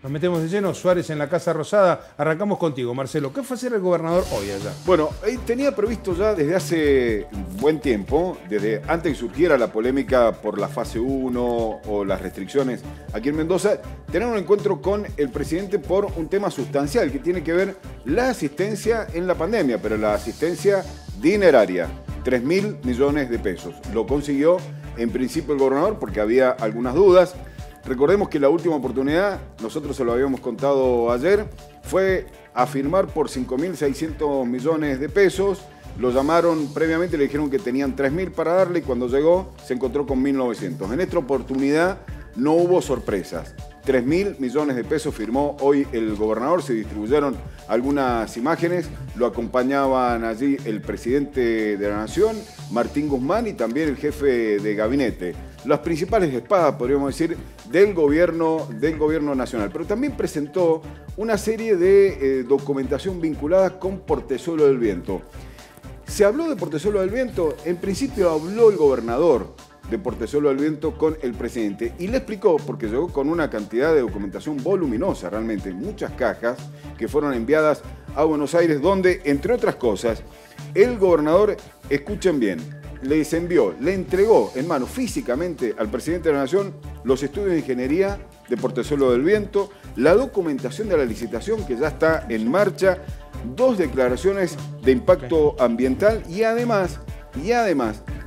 Nos metemos de lleno, Suárez en la Casa Rosada. Arrancamos contigo, Marcelo. ¿Qué fue hacer el gobernador hoy allá? Bueno, tenía previsto ya desde hace buen tiempo, desde antes que surgiera la polémica por la fase 1 o las restricciones aquí en Mendoza, tener un encuentro con el presidente por un tema sustancial que tiene que ver la asistencia en la pandemia, pero la asistencia dineraria, 3.000 millones de pesos. Lo consiguió en principio el gobernador porque había algunas dudas. Recordemos que la última oportunidad, nosotros se lo habíamos contado ayer, fue a firmar por 5.600 millones de pesos. Lo llamaron previamente, le dijeron que tenían 3.000 para darle y cuando llegó se encontró con 1.900. En esta oportunidad no hubo sorpresas. 3.000 millones de pesos firmó hoy el gobernador, se distribuyeron algunas imágenes, lo acompañaban allí el presidente de la Nación, Martín Guzmán, y también el jefe de gabinete. Las principales espadas, podríamos decir, del gobierno nacional. Pero también presentó una serie de documentación vinculada con Portezuelo del Viento. Se habló de Portezuelo del Viento, en principio habló el gobernador de Portezuelo del Viento con el presidente y le explicó, porque llegó con una cantidad de documentación voluminosa realmente, muchas cajas que fueron enviadas a Buenos Aires, donde, entre otras cosas, el gobernador, escuchen bien, les envió, le entregó en mano físicamente al presidente de la Nación los estudios de ingeniería de Portezuelo del Viento, la documentación de la licitación que ya está en marcha, dos declaraciones de impacto ambiental y además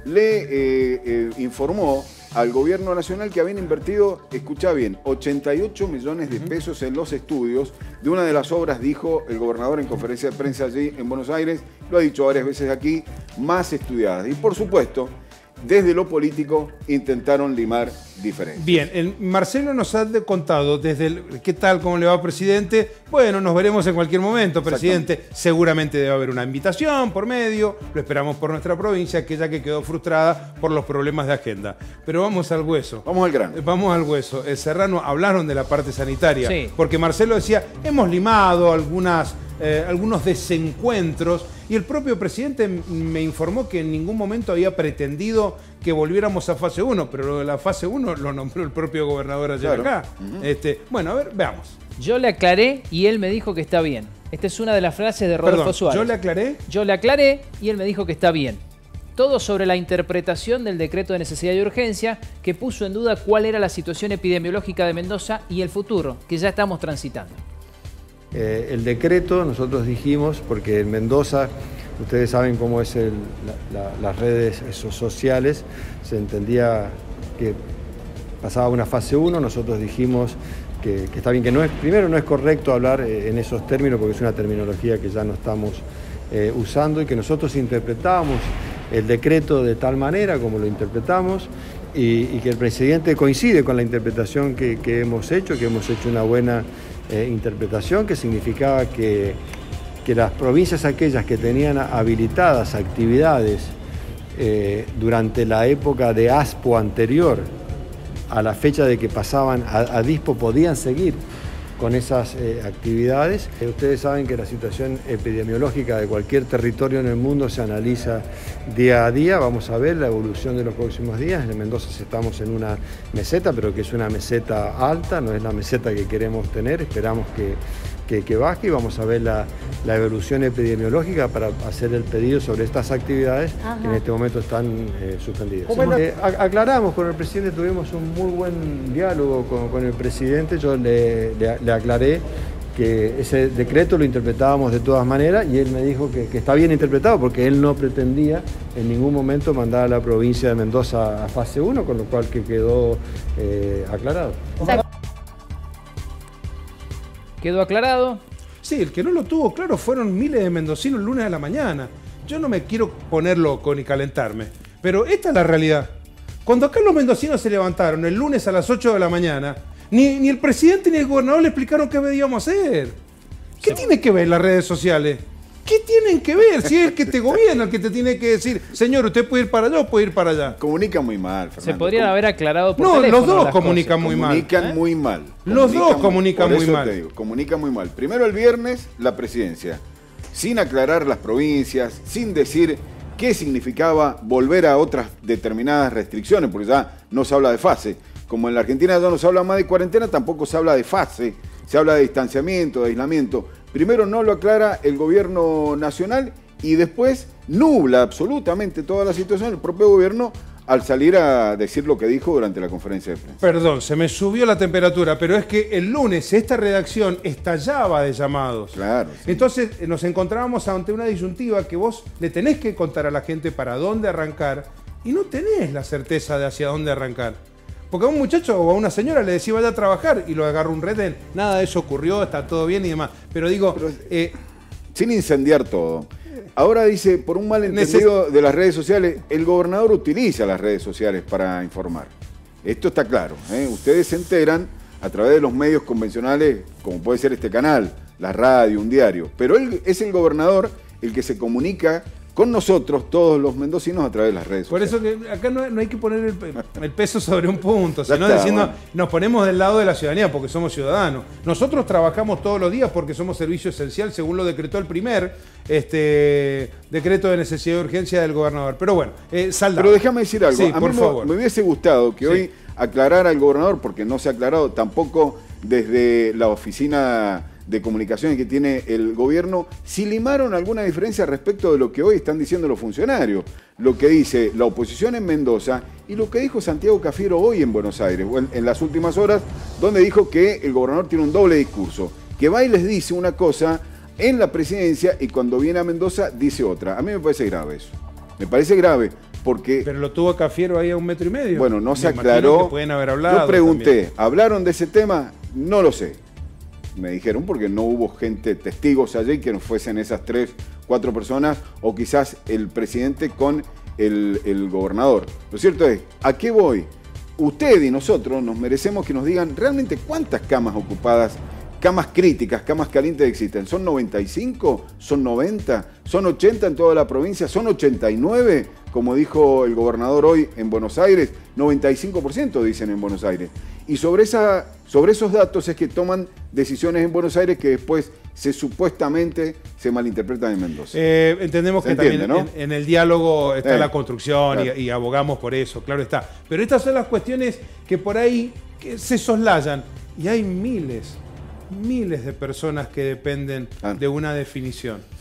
le informó al gobierno nacional que habían invertido, escuchá bien, 88 millones de pesos en los estudios de una de las obras, dijo el gobernador en conferencia de prensa allí en Buenos Aires, lo ha dicho varias veces aquí, más estudiadas. Y por supuesto, desde lo político intentaron limar diferencias. Bien, Marcelo nos ha contado desde el ¿qué tal? ¿Cómo le va, presidente? Bueno, nos veremos en cualquier momento, presidente. Seguramente debe haber una invitación por medio. Lo esperamos por nuestra provincia, aquella que quedó frustrada por los problemas de agenda. Pero vamos al hueso. Vamos al grano. Vamos al hueso. Serrano, hablaron de la parte sanitaria. Sí. Porque Marcelo decía, hemos limado algunos desencuentros y el propio presidente me informó que en ningún momento había pretendido que volviéramos a fase 1, pero lo de la fase 1 lo nombró el propio gobernador ayer acá. Bueno, a ver, veamos. Yo le aclaré y él me dijo que está bien. Esta es una de las frases de Rodolfo Suárez. ¿Yo le aclaré? Yo le aclaré y él me dijo que está bien. Todo sobre la interpretación del decreto de necesidad y urgencia que puso en duda cuál era la situación epidemiológica de Mendoza y el futuro que ya estamos transitando. El decreto, nosotros dijimos, porque en Mendoza, ustedes saben cómo es las redes sociales, se entendía que pasaba una fase 1, nosotros dijimos que está bien, que no es, primero no es correcto hablar en esos términos porque es una terminología que ya no estamos usando y que nosotros interpretábamos el decreto de tal manera como lo interpretamos y que el presidente coincide con la interpretación que hemos hecho, una buena interpretación que significaba que las provincias aquellas que tenían habilitadas actividades durante la época de ASPO anterior a la fecha de que pasaban a DISPO podían seguir con esas actividades. Ustedes saben que la situación epidemiológica de cualquier territorio en el mundo se analiza día a día. Vamos a ver la evolución de los próximos días. En Mendoza estamos en una meseta, pero que es una meseta alta, no es la meseta que queremos tener. Esperamos que baje y vamos a ver la evolución epidemiológica para hacer el pedido sobre estas actividades que en este momento están suspendidas. Aclaramos con el presidente, tuvimos un muy buen diálogo con el presidente, yo le aclaré que ese decreto lo interpretábamos de todas maneras y él me dijo que está bien interpretado porque él no pretendía en ningún momento mandar a la provincia de Mendoza a fase 1, con lo cual que quedó aclarado. ¿Quedó aclarado? Sí, el que no lo tuvo claro fueron miles de mendocinos el lunes a la mañana. Yo no me quiero poner loco ni calentarme, pero esta es la realidad. Cuando acá los mendocinos se levantaron el lunes a las 8 de la mañana, ni el presidente ni el gobernador le explicaron qué debíamos hacer. ¿Qué tiene que ver las redes sociales? ¿Qué tienen que ver? Si es el que te gobierna el que te tiene que decir, señor, usted puede ir para allá o puede ir para allá. Comunican muy mal, Fernando. Se podrían haber aclarado por teléfono. No, los dos comunican muy mal. Comunican muy mal. Los dos comunican muy mal. Por eso te digo, comunican muy mal. Primero el viernes, la presidencia. Sin aclarar las provincias, sin decir qué significaba volver a otras determinadas restricciones, porque ya no se habla de fase. Como en la Argentina ya no se habla más de cuarentena, tampoco se habla de fase. se habla de distanciamiento, de aislamiento. Primero no lo aclara el gobierno nacional y después nubla absolutamente toda la situación el propio gobierno al salir a decir lo que dijo durante la conferencia de prensa. Perdón, se me subió la temperatura, pero es que el lunes esta redacción estallaba de llamados. Claro. Sí. Entonces nos encontrábamos ante una disyuntiva que vos le tenés que contar a la gente para dónde arrancar y no tenés la certeza de hacia dónde arrancar. Porque a un muchacho o a una señora le decía vaya a trabajar y lo agarró un retén. Nada de eso ocurrió, está todo bien y demás. Pero digo... Pero, sin incendiar todo. Ahora dice, por un malentendido de las redes sociales, el gobernador utiliza las redes sociales para informar. Esto está claro, ¿eh? Ustedes se enteran a través de los medios convencionales, como puede ser este canal, la radio, un diario. Pero él es el gobernador el que se comunica con nosotros, todos los mendocinos, a través de las redes sociales. Por eso que acá no hay que poner el peso sobre un punto, sino está, diciendo, bueno, nos ponemos del lado de la ciudadanía porque somos ciudadanos. Nosotros trabajamos todos los días porque somos servicio esencial, según lo decretó el primer decreto de necesidad de urgencia del gobernador. Pero bueno, saldamos. Pero déjame decir algo. Sí, por favor. Me hubiese gustado que hoy aclarara al gobernador, porque no se ha aclarado tampoco desde la oficina de comunicaciones que tiene el gobierno, si limaron alguna diferencia respecto de lo que hoy están diciendo los funcionarios, lo que dice la oposición en Mendoza y lo que dijo Santiago Cafiero hoy en Buenos Aires, en las últimas horas, donde dijo que el gobernador tiene un doble discurso, que va y les dice una cosa en la presidencia y cuando viene a Mendoza dice otra. A mí me parece grave eso, me parece grave. Porque, pero lo tuvo Cafiero ahí a 1,5 metros. Bueno, no se aclaró. Pueden haber hablado. Yo pregunté, también. ¿Hablaron de ese tema? No lo sé. Me dijeron porque no hubo gente, testigos allí que no fuesen esas 3, 4 personas o quizás el presidente con el gobernador. Lo cierto es, ¿a qué voy? Usted y nosotros nos merecemos que nos digan realmente cuántas camas ocupadas, camas críticas, camas calientes existen. ¿Son 95? ¿Son 90? ¿Son 80 en toda la provincia? ¿Son 89? Como dijo el gobernador hoy en Buenos Aires, 95% dicen en Buenos Aires. Y sobre esos datos es que toman decisiones en Buenos Aires que después supuestamente se malinterpretan en Mendoza. Entendemos que entiende, también, ¿no? en el diálogo está la construcción, claro, y abogamos por eso, claro está. Pero estas son las cuestiones que por ahí que se soslayan y hay miles de personas que dependen de una definición.